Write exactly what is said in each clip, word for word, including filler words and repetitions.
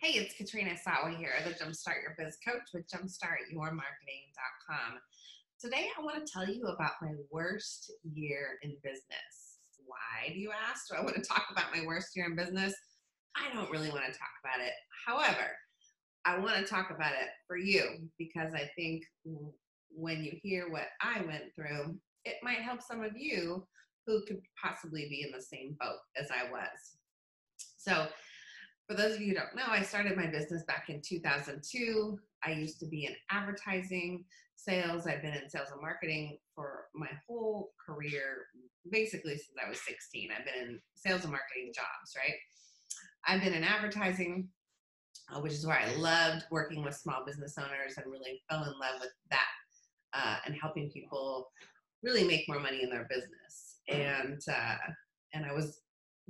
Hey, it's Katrina Sawa here, the Jumpstart Your Biz Coach with Jumpstart Your Marketing dot com. Today, I want to tell you about my worst year in business. Why, do you ask? Do I want to talk about my worst year in business? I don't really want to talk about it. However, I want to talk about it for you because I think when you hear what I went through, it might help some of you who could possibly be in the same boat as I was. So, for those of you who don't know, I started my business back in two thousand two. I used to be in advertising, sales. I've been in sales and marketing for my whole career, basically since I was sixteen. I've been in sales and marketing jobs, right? I've been in advertising, uh, which is where I loved working with small business owners and really fell in love with that uh, and helping people really make more money in their business. And, uh, and I was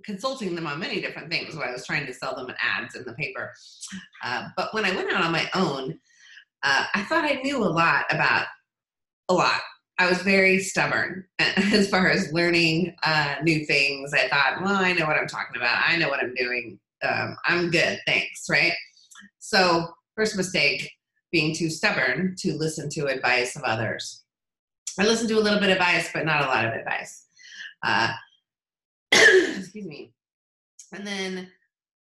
consulting them on many different things where I was trying to sell them ads in the paper. Uh, but when I went out on my own, uh, I thought I knew a lot about a lot. I was very stubborn as far as learning uh, new things. I thought, well, I know what I'm talking about. I know what I'm doing. Um, I'm good. Thanks. Right? So first mistake, being too stubborn to listen to advice of others. I listened to a little bit of advice, but not a lot of advice. Uh, Excuse me. And then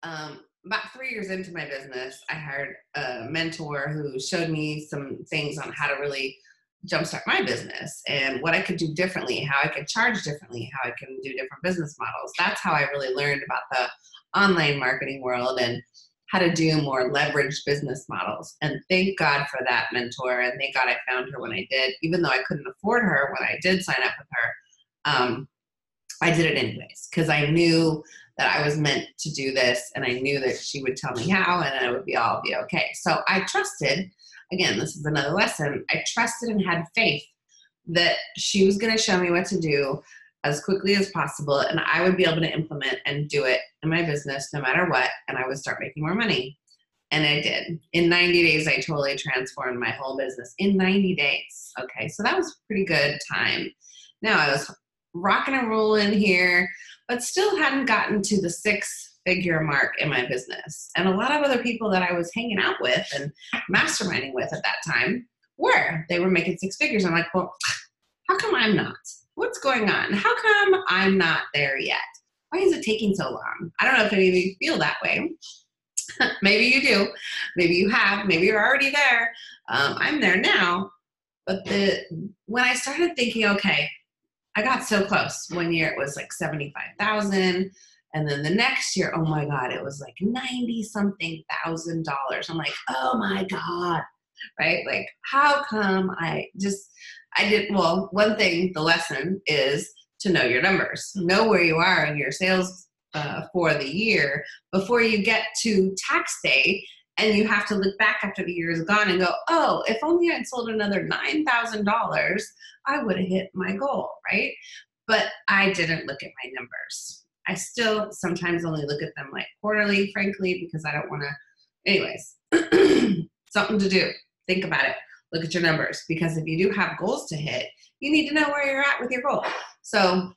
um, about three years into my business, I hired a mentor who showed me some things on how to really jumpstart my business and what I could do differently, how I could charge differently, how I can do different business models. That's how I really learned about the online marketing world and how to do more leveraged business models. And thank God for that mentor. And thank God I found her when I did, even though I couldn't afford her when I did sign up with her. Um, I did it anyways, because I knew that I was meant to do this, and I knew that she would tell me how, and I would be all be okay. So I trusted, again, this is another lesson, I trusted and had faith that she was going to show me what to do as quickly as possible, and I would be able to implement and do it in my business no matter what, and I would start making more money. And I did. In ninety days, I totally transformed my whole business. In ninety days. Okay, so that was a pretty good time. Now, I was rocking and rolling here, but still hadn't gotten to the six-figure mark in my business. And a lot of other people that I was hanging out with and masterminding with at that time were. They were making six figures. I'm like, well, how come I'm not? What's going on? How come I'm not there yet? Why is it taking so long? I don't know if any of you feel that way. Maybe you do. Maybe you have. Maybe you're already there. Um, I'm there now. But the when I started thinking, okay, I got so close. One year it was like seventy-five thousand. And then the next year, oh my God, it was like ninety something thousand dollars. I'm like, oh my God, right? Like, how come I just, I didn't, well, one thing, the lesson is to know your numbers, know where you are in your sales uh, for the year before you get to tax day. And you have to look back after the year is gone and go, oh, if only I'd sold another nine thousand dollars, I would have hit my goal, right? But I didn't look at my numbers. I still sometimes only look at them like quarterly, frankly, because I don't want to, anyways, something to do. Think about it. Look at your numbers, because if you do have goals to hit, you need to know where you're at with your goal. So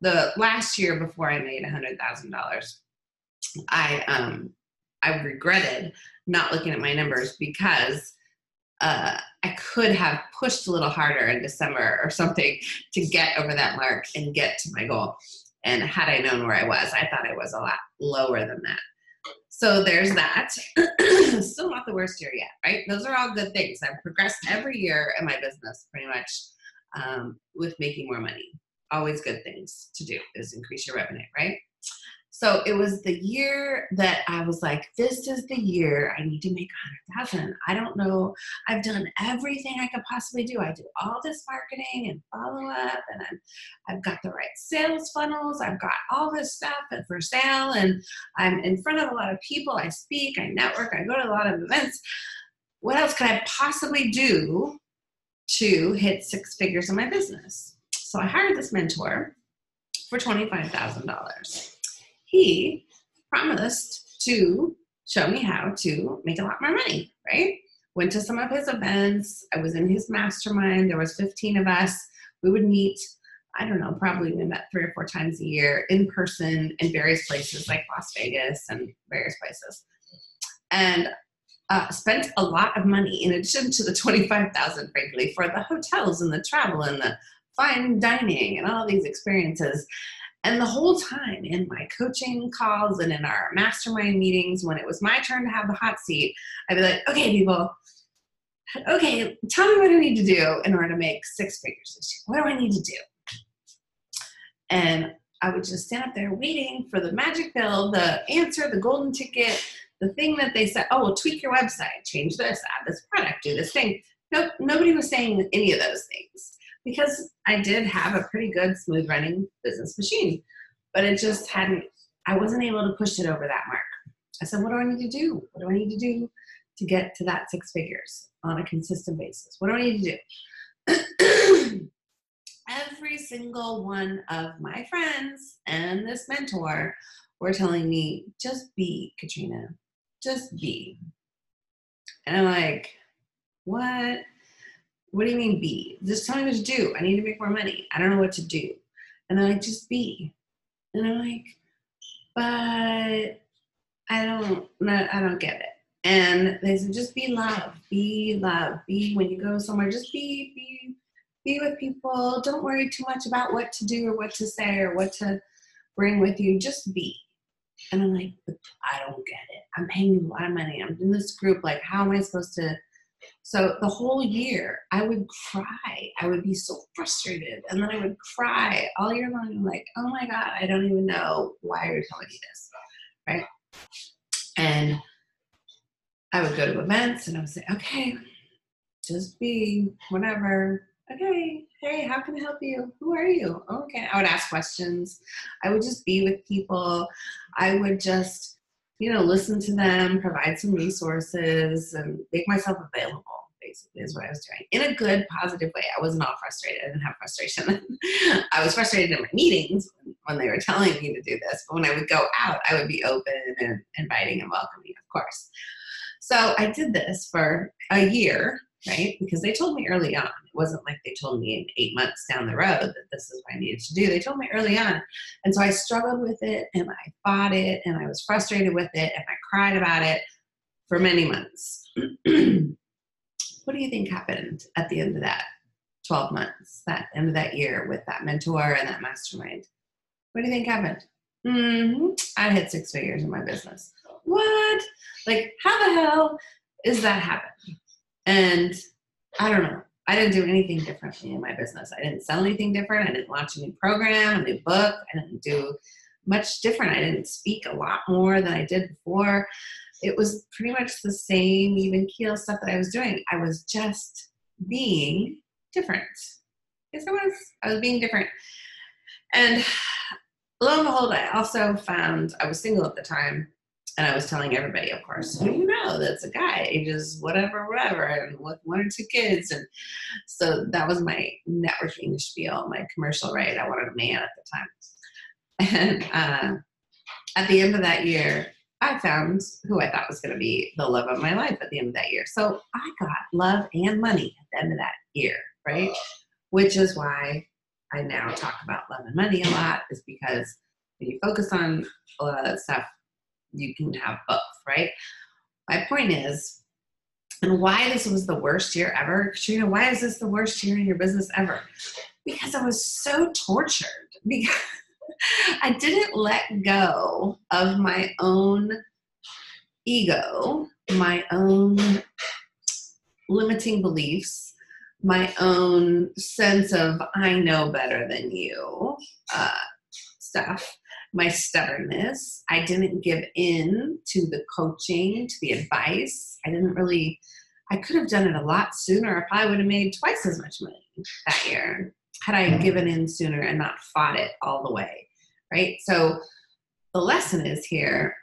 the last year before I made one hundred thousand dollars, I, um, I regretted not looking at my numbers because uh, I could have pushed a little harder in December or something to get over that mark and get to my goal. And had I known where I was, I thought I was a lot lower than that. So there's that. Still not the worst year yet, right? Those are all good things. I've progressed every year in my business pretty much um, with making more money. Always good things to do is increase your revenue, right? So it was the year that I was like, this is the year I need to make one hundred thousand dollars. I don't know. I've done everything I could possibly do. I do all this marketing and follow-up, and I'm, I've got the right sales funnels. I've got all this stuff and for sale, and I'm in front of a lot of people. I speak, I network, I go to a lot of events. What else could I possibly do to hit six figures in my business? So I hired this mentor for twenty-five thousand dollars. He promised to show me how to make a lot more money, right? Went to some of his events. I was in his mastermind. There was fifteen of us. We would meet, I don't know, probably we met three or four times a year in person in various places like Las Vegas and various places. and uh, spent a lot of money in addition to the twenty-five thousand, frankly, for the hotels and the travel and the fine dining and all these experiences. And the whole time in my coaching calls and in our mastermind meetings, when it was my turn to have the hot seat, I'd be like, okay, people, okay, tell me what I need to do in order to make six figures this year. What do I need to do? And I would just stand up there waiting for the magic pill, the answer, the golden ticket, the thing that they said, oh, well, tweak your website, change this, add this product, do this thing. Nope, nobody was saying any of those things, because I did have a pretty good smooth running business machine, but it just hadn't, I wasn't able to push it over that mark. I said, what do I need to do? What do I need to do to get to that six figures on a consistent basis? What do I need to do? Every single one of my friends and this mentor were telling me, just be, Katrina, just be. And I'm like, what? What do you mean be? Just tell me what to do. I need to make more money. I don't know what to do. And they're like, just be. And I'm like, but I don't, I don't get it. And they said, just be love, be love, be when you go somewhere, just be, be, be with people. Don't worry too much about what to do or what to say or what to bring with you. Just be. And I'm like, but I don't get it. I'm paying a lot of money. I'm in this group. Like, how am I supposed to? So the whole year, I would cry. I would be so frustrated. And then I would cry all year long. I'm like, oh my God, I don't even know why you're telling me this, right? And I would go to events and I would say, okay, just be, whatever. Okay, hey, how can I help you? Who are you? Okay, I would ask questions. I would just be with people. I would just, you know, listen to them, provide some resources, and make myself available, basically, is what I was doing. In a good, positive way. I wasn't all frustrated. I didn't have frustration. I was frustrated in my meetings when they were telling me to do this, but when I would go out, I would be open and inviting and welcoming, of course. So I did this for a year, right? Because they told me early on. It wasn't like they told me in eight months down the road that this is what I needed to do. They told me early on. And so I struggled with it, and I fought it, and I was frustrated with it, and I cried about it for many months. What do you think happened at the end of that twelve months, that end of that year with that mentor and that mastermind? What do you think happened? Mm-hmm. I hit six figures in my business. What? Like, how the hell is that happening? And I don't know. I didn't do anything differently in my business. I didn't sell anything different. I didn't launch a new program, a new book. I didn't do much different. I didn't speak a lot more than I did before. It was pretty much the same even keel stuff that I was doing. I was just being different. Yes, I was. I was being different. And lo and behold, I also found, I was single at the time, and I was telling everybody, of course, who do you know that's a guy, ages whatever, whatever, and with one or two kids. And so that was my networking spiel, my commercial, right? I wanted a man at the time. And uh, at the end of that year, I found who I thought was going to be the love of my life at the end of that year. So I got love and money at the end of that year, right? Which is why I now talk about love and money a lot, is because when you focus on a lot of that stuff, you can have both, right? My point is, and why this was the worst year ever, Katrina, why is this the worst year in your business ever? Because I was so tortured, because I didn't let go of my own ego, my own limiting beliefs, my own sense of I know better than you uh, stuff. My stubbornness. I didn't give in to the coaching, to the advice. I didn't really, I could have done it a lot sooner. I probably would have made twice as much money that year had I given in sooner and not fought it all the way, right? So the lesson is here,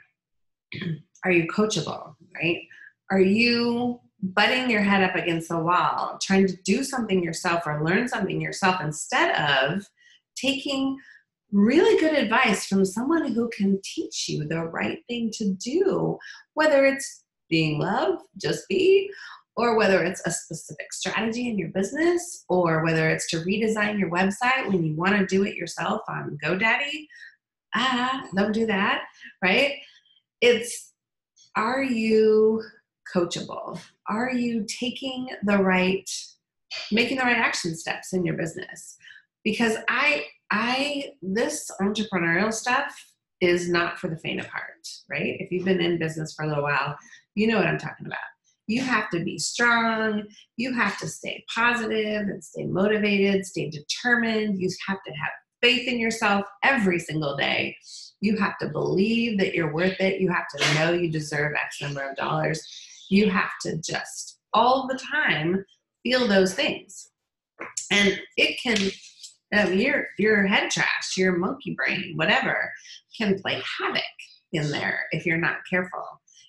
are you coachable, right? Are you butting your head up against the wall, trying to do something yourself or learn something yourself instead of taking really good advice from someone who can teach you the right thing to do, whether it's being love, just be, or whether it's a specific strategy in your business, or whether it's to redesign your website when you want to do it yourself on GoDaddy. Ah, don't do that, right? It's are you coachable? Are you taking the right, making the right action steps in your business? Because I, I, this entrepreneurial stuff is not for the faint of heart, right? If you've been in business for a little while, you know what I'm talking about. You have to be strong. You have to stay positive and stay motivated, stay determined. You have to have faith in yourself every single day. You have to believe that you're worth it. You have to know you deserve X number of dollars. You have to just all the time feel those things. And it can, um, your, your head trash, your monkey brain, whatever, can play havoc in there if you're not careful.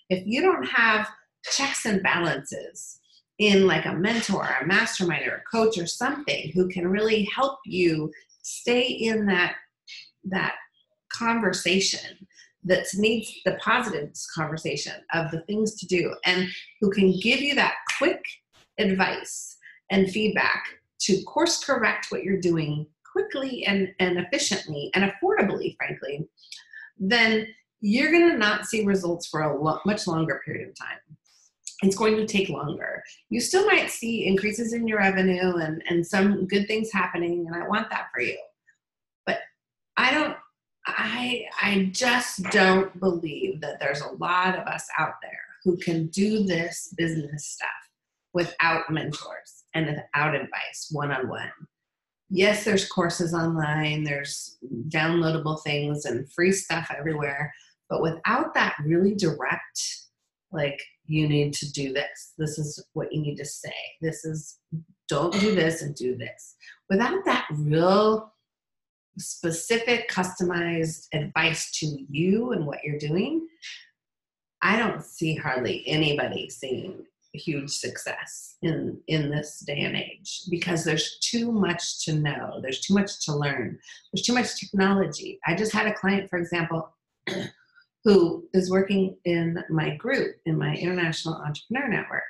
If you don't have checks and balances in like a mentor, a mastermind, or a coach or something who can really help you stay in that, that conversation that needs the positive conversation of the things to do, and who can give you that quick advice and feedback to course correct what you're doing quickly and, and efficiently and affordably, frankly, then you're going to not see results for a lo- much longer period of time. It's going to take longer. You still might see increases in your revenue and, and some good things happening, and I want that for you. But I don't, I, I just don't believe that there's a lot of us out there who can do this business stuff without mentors and without advice one-on-one. Yes, there's courses online, there's downloadable things and free stuff everywhere, but without that really direct, like, you need to do this. This is what you need to say. This is, don't do this and do this. Without that real specific, customized advice to you and what you're doing, I don't see hardly anybody seeing huge success in, in this day and age, because there's too much to know. There's too much to learn. There's too much technology. I just had a client, for example, who is working in my group, in my International Entrepreneur Network.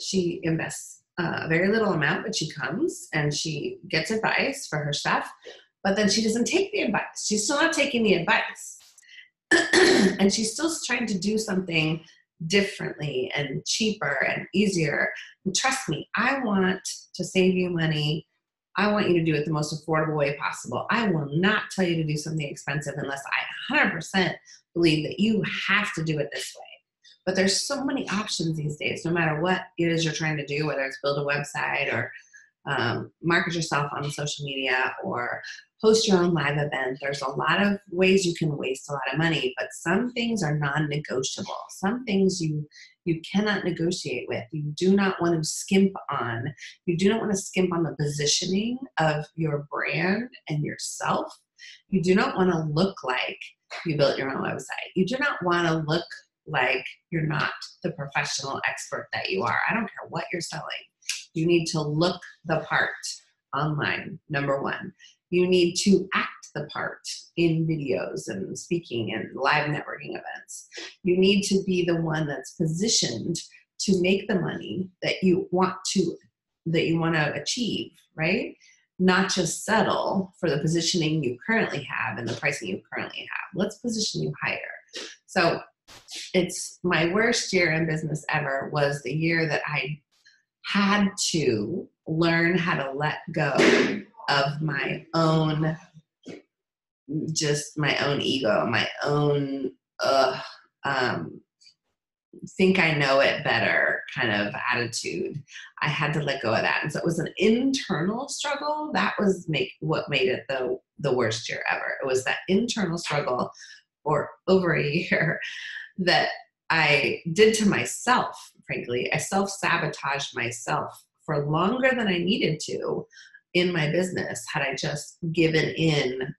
She invests uh, a very little amount, but she comes and she gets advice for her stuff, but then she doesn't take the advice. She's still not taking the advice. And she's still trying to do something differently and cheaper and easier. And trust me, I want to save you money. I want you to do it the most affordable way possible. I will not tell you to do something expensive unless I one hundred percent believe that you have to do it this way. But there's so many options these days, no matter what it is you're trying to do, whether it's build a website or um, market yourself on social media or host your own live event. There's a lot of ways you can waste a lot of money, but some things are non-negotiable. Some things you you cannot negotiate with. You do not want to skimp on. You do not want to skimp on the positioning of your brand and yourself. You do not want to look like you built your own website. You do not want to look like you're not the professional expert that you are. I don't care what you're selling. You need to look the part online, number one. You need to act the part in videos and speaking and live networking events. You need to be the one that's positioned to make the money that you want to, that you want to achieve, right? Not just settle for the positioning you currently have and the pricing you currently have. Let's position you higher. So it's my worst year in business ever was the year that I had to learn how to let go of my own, just my own ego, my own, uh, um, think I know it better kind of attitude. I had to let go of that. And so it was an internal struggle. That was make, what made it the, the worst year ever. It was that internal struggle for over a year that I did to myself, frankly. I self-sabotaged myself for longer than I needed to in my business had I just given in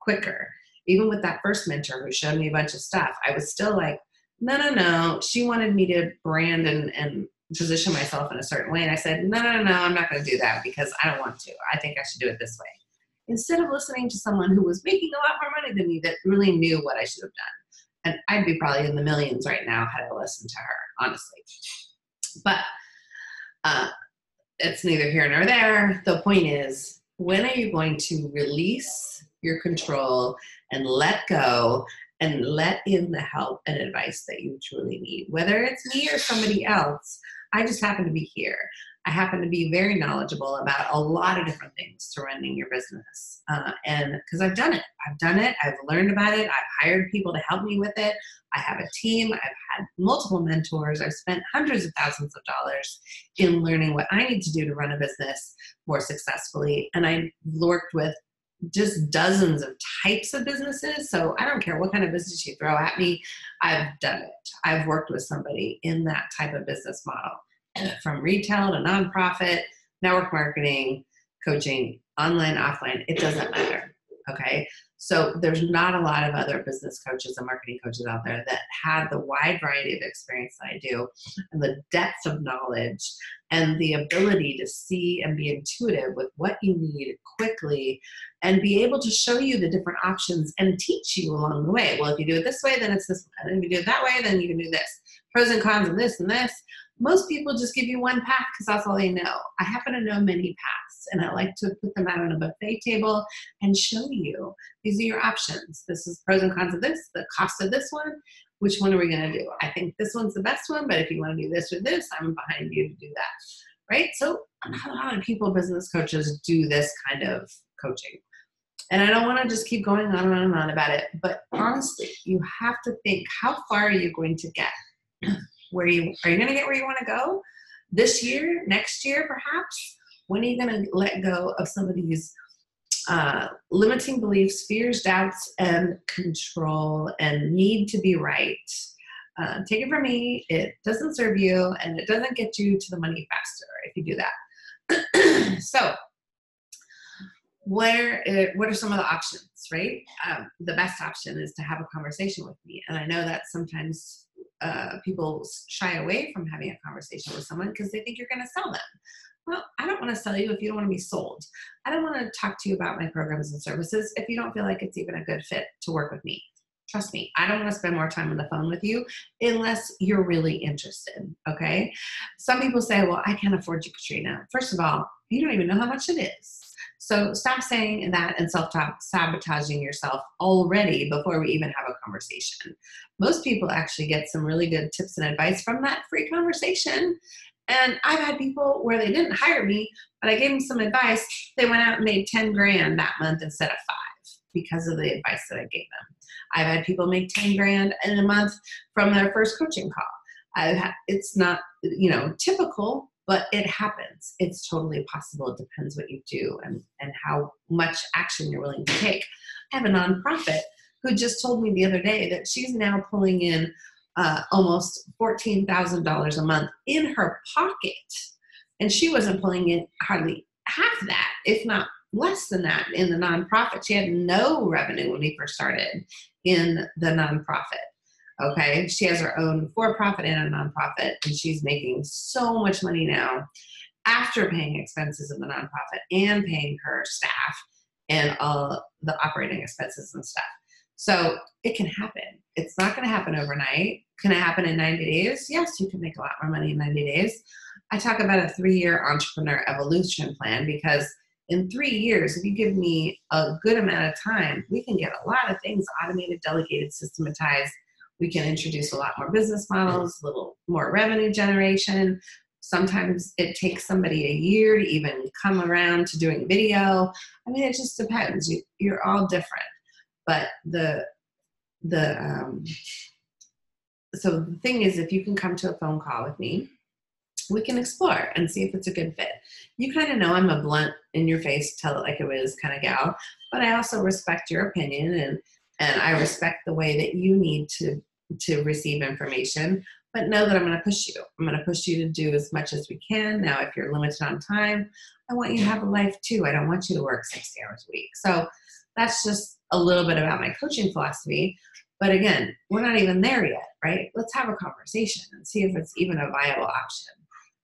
quicker. Even with that first mentor who showed me a bunch of stuff, I was still like, no, no, no. She wanted me to brand and, and position myself in a certain way. And I said, no, no, no, I'm not going to do that because I don't want to. I think I should do it this way. Instead of listening to someone who was making a lot more money than me that really knew what I should have done. And I'd be probably in the millions right now had I listened to her, honestly. But uh, it's neither here nor there. The point is, when are you going to release your control and let go and let in the help and advice that you truly need. Whether it's me or somebody else, I just happen to be here. I happen to be very knowledgeable about a lot of different things surrounding your business. Uh, and because I've done it, I've done it, I've learned about it, I've hired people to help me with it. I have a team, I've had multiple mentors, I've spent hundreds of thousands of dollars in learning what I need to do to run a business more successfully. And I worked with just dozens of types of businesses. So I don't care what kind of business you throw at me, I've done it. I've worked with somebody in that type of business model, from retail to nonprofit, network marketing, coaching, online, offline, it doesn't matter, okay? So there's not a lot of other business coaches and marketing coaches out there that have the wide variety of experience that I do, and the depth of knowledge and the ability to see and be intuitive with what you need quickly and be able to show you the different options and teach you along the way. Well, if you do it this way, then it's this one. And if you do it that way, then you can do this. Pros and cons of this and this. Most people just give you one path because that's all they know. I happen to know many paths, and I like to put them out on a buffet table and show you, these are your options. This is pros and cons of this, the cost of this one. Which one are we gonna do? I think this one's the best one, but if you wanna do this or this, I'm behind you to do that, right? So not a lot of people, business coaches, do this kind of coaching. And I don't wanna just keep going on and on and on about it, but honestly, you have to think, how far are you going to get? Where you are you going to get where you want to go this year, next year, perhaps? When are you going to let go of some of these uh, limiting beliefs, fears, doubts, and control, and need to be right? Uh, take it from me, it doesn't serve you, and it doesn't get you to the money faster if you do that. So, where what are some of the options? Right, um, the best option is to have a conversation with me, and I know that sometimes. Uh, people shy away from having a conversation with someone because they think you're going to sell them. Well, I don't want to sell you if you don't want to be sold. I don't want to talk to you about my programs and services if you don't feel like it's even a good fit to work with me. Trust me, I don't want to spend more time on the phone with you unless you're really interested, okay? Some people say, well, I can't afford you, Katrina. First of all, you don't even know how much it is. So stop saying that and self-sabotaging yourself already before we even have a conversation. Most people actually get some really good tips and advice from that free conversation. And I've had people where they didn't hire me, but I gave them some advice. They went out and made ten grand that month instead of five because of the advice that I gave them. I've had people make ten grand in a month from their first coaching call. I've had, it's not, you know, typical, but it happens. It's totally possible. It depends what you do and, and how much action you're willing to take. I have a nonprofit who just told me the other day that she's now pulling in uh, almost fourteen thousand dollars a month in her pocket. And she wasn't pulling in hardly half that, if not less than that, in the nonprofit. She had no revenue when we first started in the nonprofit. Okay, she has her own for-profit and a nonprofit, and she's making so much money now after paying expenses of the nonprofit and paying her staff and all the operating expenses and stuff. So it can happen. It's not going to happen overnight. Can it happen in ninety days? Yes, you can make a lot more money in ninety days. I talk about a three-year entrepreneur evolution plan because in three years, if you give me a good amount of time, we can get a lot of things automated, delegated, systematized. We can introduce a lot more business models, a little more revenue generation. Sometimes it takes somebody a year to even come around to doing video. I mean, it just depends. You, you're all different. But the, the um, so the thing is, if you can come to a phone call with me, we can explore and see if it's a good fit. You kind of know I'm a blunt, in your face, tell it like it is kind of gal, but I also respect your opinion and And I respect the way that you need to, to receive information, but know that I'm going to push you. I'm going to push you to do as much as we can. Now, if you're limited on time, I want you to have a life too. I don't want you to work sixty hours a week. So that's just a little bit about my coaching philosophy. But again, we're not even there yet, right? Let's have a conversation and see if it's even a viable option.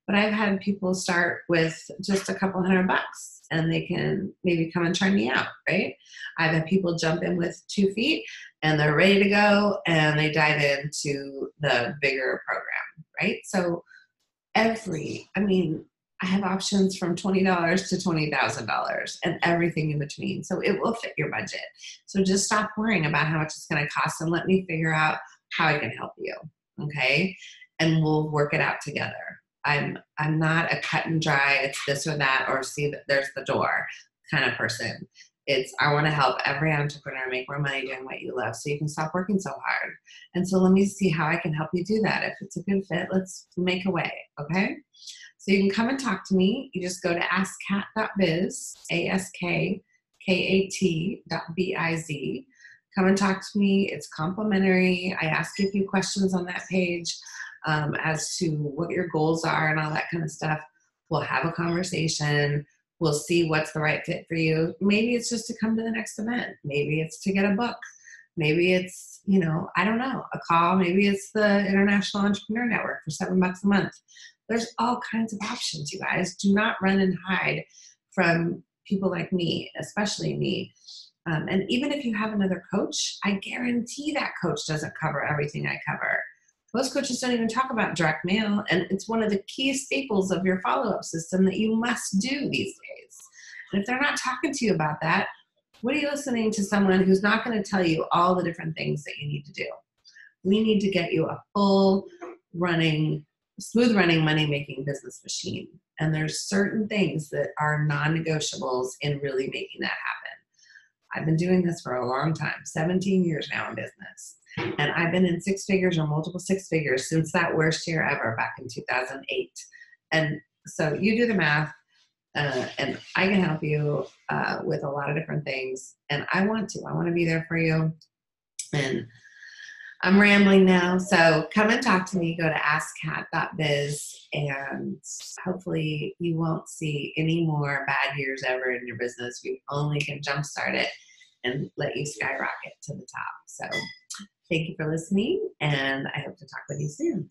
But I've had people start with just a couple hundred bucks. And they can maybe come and try me out, right? I've had people jump in with two feet and they're ready to go and they dive into the bigger program, right? So every, I mean, I have options from twenty dollars to twenty thousand dollars and everything in between. So it will fit your budget. So just stop worrying about how much it's going to cost and let me figure out how I can help you. Okay. And we'll work it out together. I'm, I'm not a cut and dry, it's this or that, or see that there's the door kind of person. It's, I want to help every entrepreneur make more money doing what you love so you can stop working so hard. And so let me see how I can help you do that. If it's a good fit, let's make a way. Okay. So you can come and talk to me. You just go to ask kat dot biz, A S K K A T dot B I Z. Come and talk to me. It's complimentary. I ask you a few questions on that page um, as to what your goals are and all that kind of stuff. We'll have a conversation. We'll see what's the right fit for you. Maybe it's just to come to the next event. Maybe it's to get a book. Maybe it's, you know, I don't know, a call. Maybe it's the International Entrepreneur Network for seven bucks a month. There's all kinds of options, you guys. Do not run and hide from people like me, especially me. Um, and even if you have another coach, I guarantee that coach doesn't cover everything I cover. Most coaches don't even talk about direct mail, and it's one of the key staples of your follow-up system that you must do these days. And if they're not talking to you about that, what are you listening to someone who's not going to tell you all the different things that you need to do? We need to get you a full running, smooth running, money-making business machine. And there's certain things that are non-negotiables in really making that happen. I've been doing this for a long time, seventeen years now in business. And I've been in six figures or multiple six figures since that worst year ever back in two thousand eight. And so you do the math, uh, and I can help you uh, with a lot of different things. And I want to, I want to be there for you. And I'm rambling now. So come and talk to me, go to ask kat dot biz, and hopefully you won't see any more bad years ever in your business. We only can jumpstart it and let you skyrocket to the top. So thank you for listening, and I hope to talk with you soon.